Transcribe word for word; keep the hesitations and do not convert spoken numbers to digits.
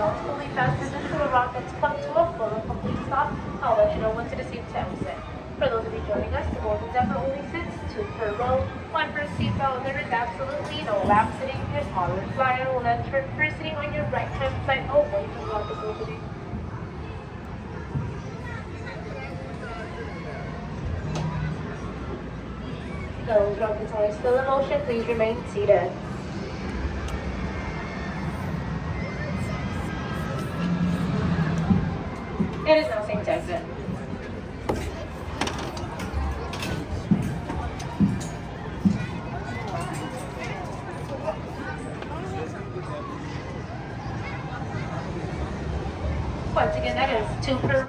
results will lead fasteners into a rock that's clumped to a full and complete soft hollow in a one to the seat set. For those of you joining us, the Golden Zephyr only sits two per row, one per seatbelt, and there is absolutely no lap sitting. Your smaller flyer will then turn first sitting on your right hand side away from the mobility. Those rockets are still in motion, please remain seated. It is now Saint Exit.